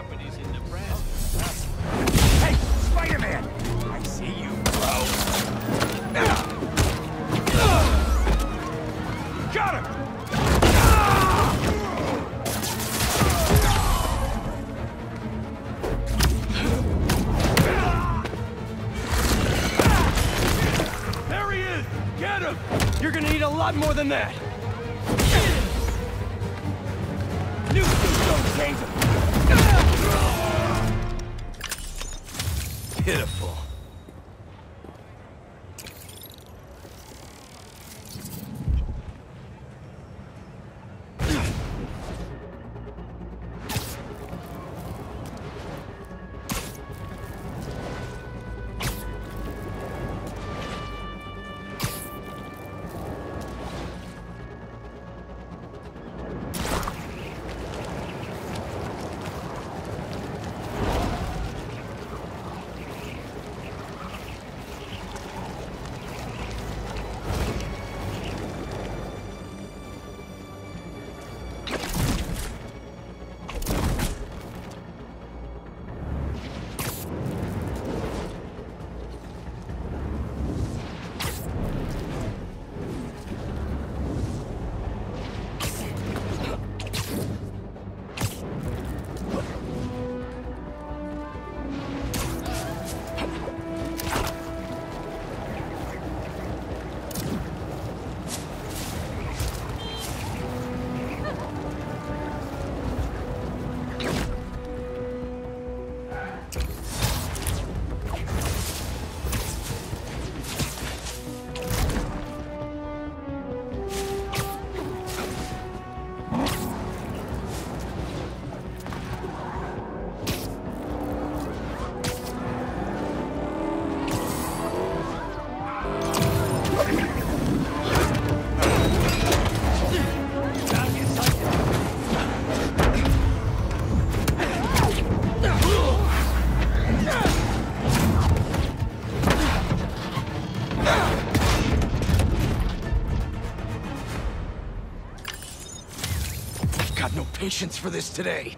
properties in Nebraska. Hey, Spider-Man! I see you, bro. Got him! You're gonna need a lot more than that! New don't change him! Pitiful. Patience for this today.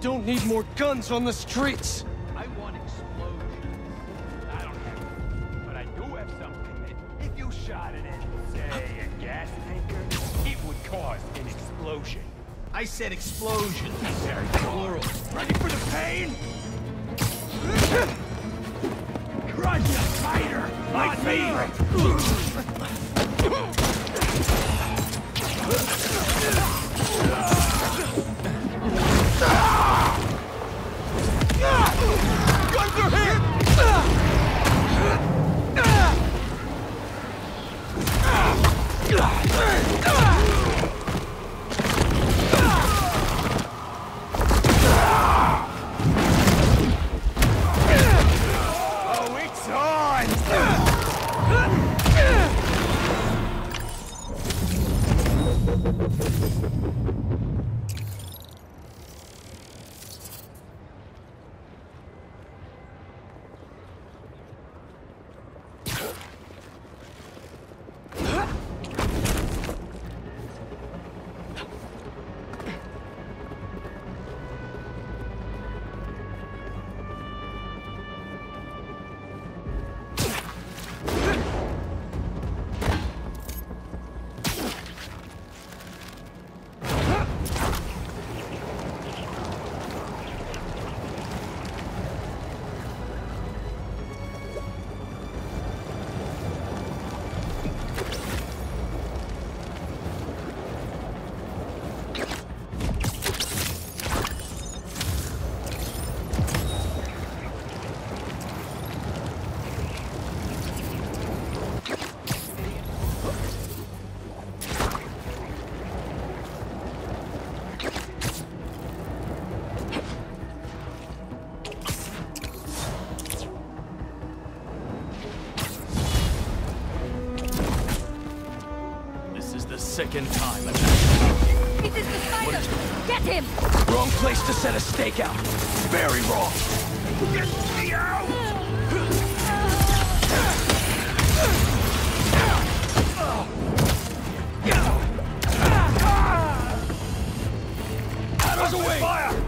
Don't need more guns on the streets. I want explosions. I don't have it, but I do have something that if you shot at it, say a gas tanker, it would cause an explosion. I said explosion. Very plural. Ready for the pain? Crunch a fighter. My favorite. Guns are here! Oh, it's on! second time attacking. This is the spider! Get him! Wrong place to set a stake out. Very wrong. Get me out! Arrows away! Fire!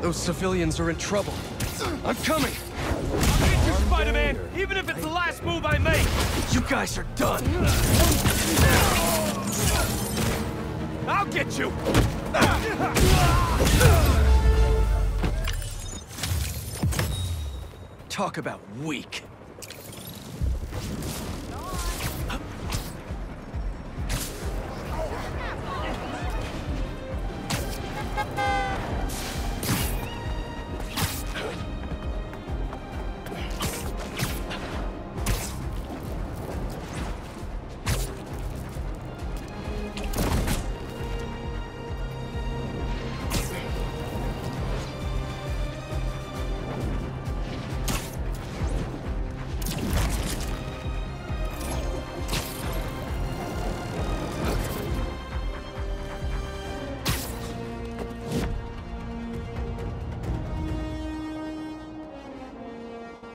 Those civilians are in trouble. I'm coming! I'll get you, Spider-Man! Even if it's the last move I make! You guys are done! I'll get you! Talk about weak.